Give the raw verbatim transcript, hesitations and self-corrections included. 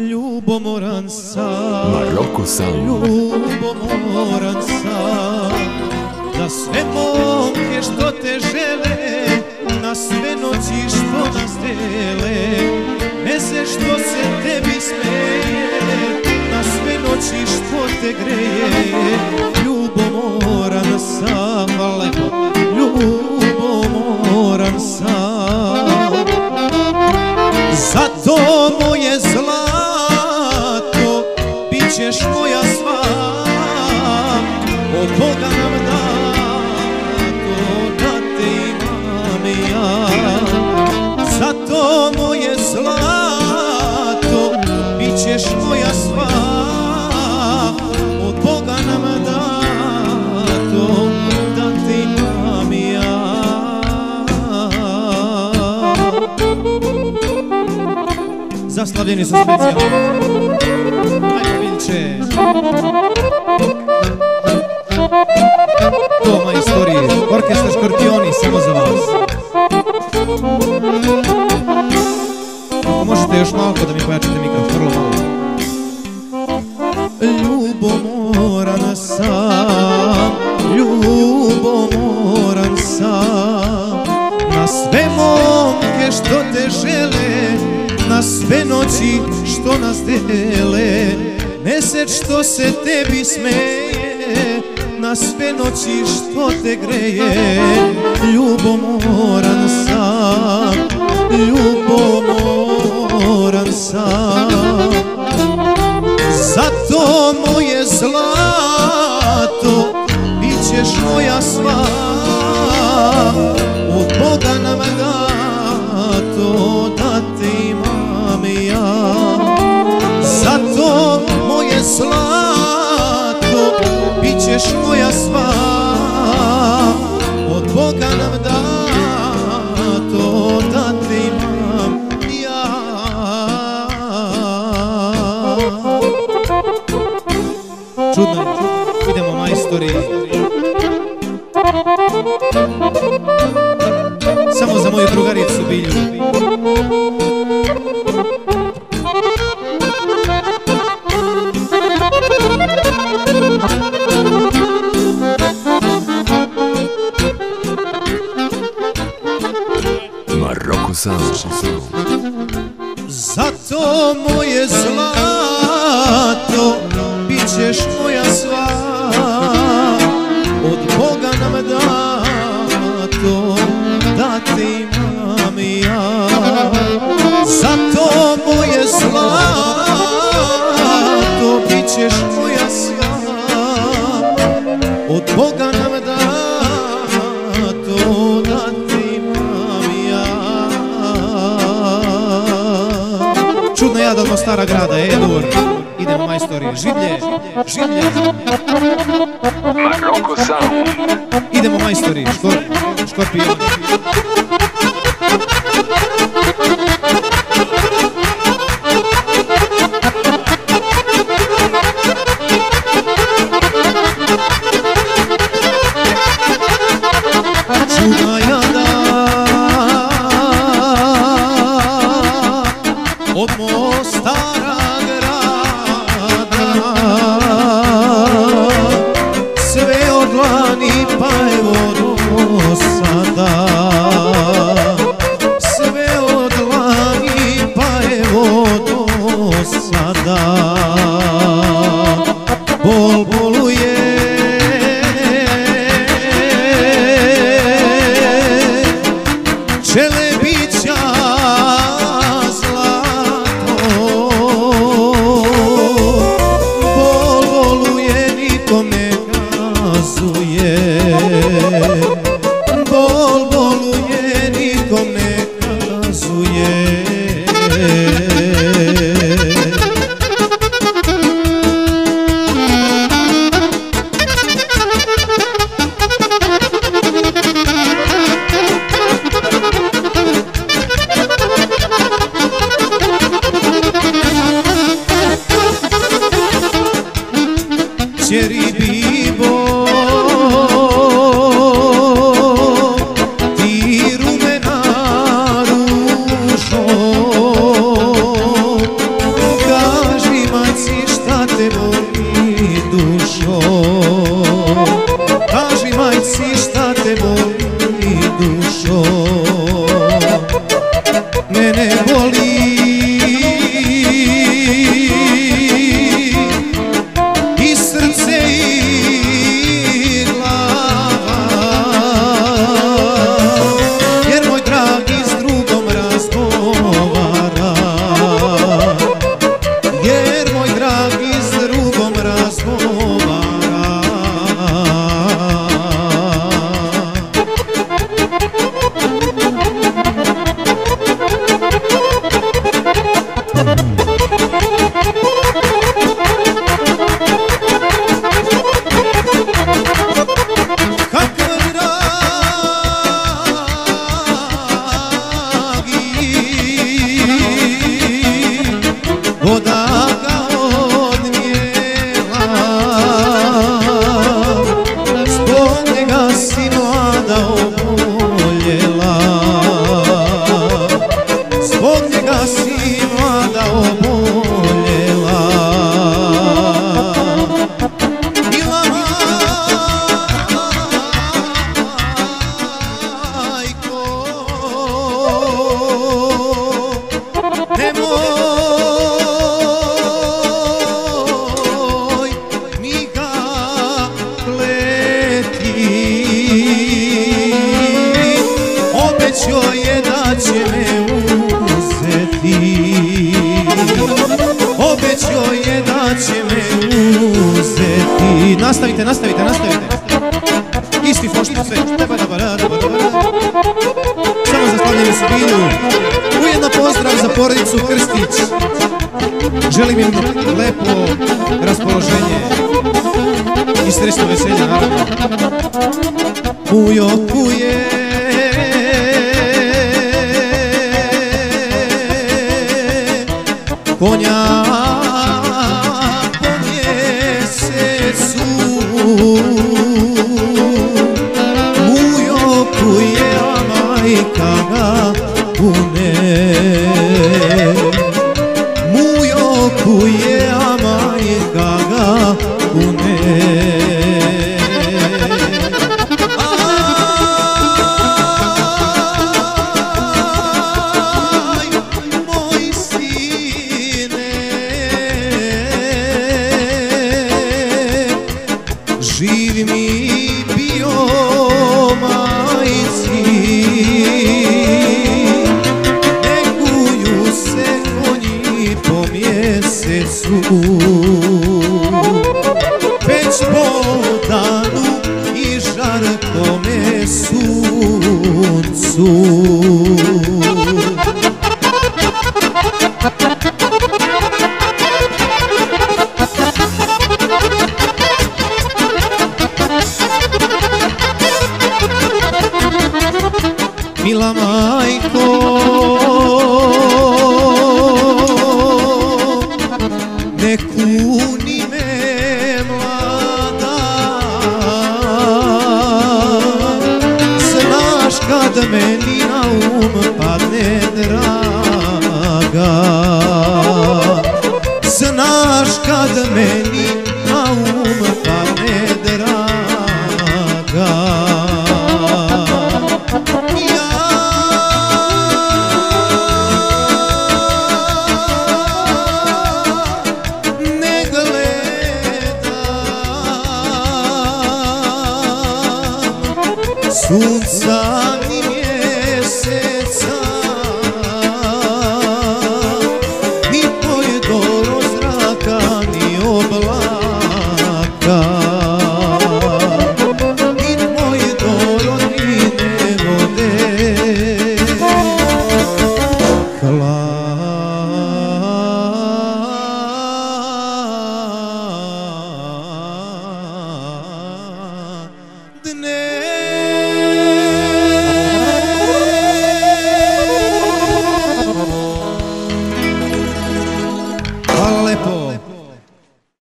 Ljubomoran sam, Maroko sam, ljubomoran sam, na sve momke što te žele, na sve noći što nas dele, meze što se tebi smeje, na sve noći što te greje, ljubomoran sam, ljubomoran sam. Zato moje zla Bićeš moja sva, od Boga nam dato, da te imam ja. Zato moje zlato, bićeš moja sva, od Boga nam dato, da te imam ja. Zaslavljeni su specijalni. Toma istorije, Orkestar Škorpioni, samo za vas. Možete još malko da mi pojačite mikrofon, vrlo malo. Ljubomoran sam, ljubomoran sam, na sve momke što te žele, na sve noći što nas dele, mesec što se tebi smeje, na sve noći što te greje, ljubomoran sam, ljubomoran sam. Zato moje zlato, bićeš moja sva, od Boga nam dato, da te imam ja. Zato moje zlato, bićeš moja sva, od Boga nam dato, da te imam ja. Čudno, idemo majstori. Samo za moju drugaricu Bilju. Zato moje zlato, bićeš moja sva, od Boga nam dato, da te imam ja. Zato moje zlato, bićeš moja sva, od Boga nam dato, da te imam ja. Čudna jada od Mostara grada, Edur. Idemo majstori, življe, življe. Maroko sam. Idemo majstori, Škorpioni. Thank you. već joj je da će me uzeti. Nastavite, nastavite, nastavite. Isti fošt sve. Samo za slavljenu Sibinu. Ujedno pozdrav za porodicu Krstić. Želim im lepo raspoloženje i stresno veselje, naravno. Pujo, puje. Konja po mjesecu, mujo puje, a majka ga pune. Mujo puje, a majka ga pune. Već po danu i žarkome suncu. Mila majko, kad meni na um padne draga, znaš kad meni na um padne draga. Sunca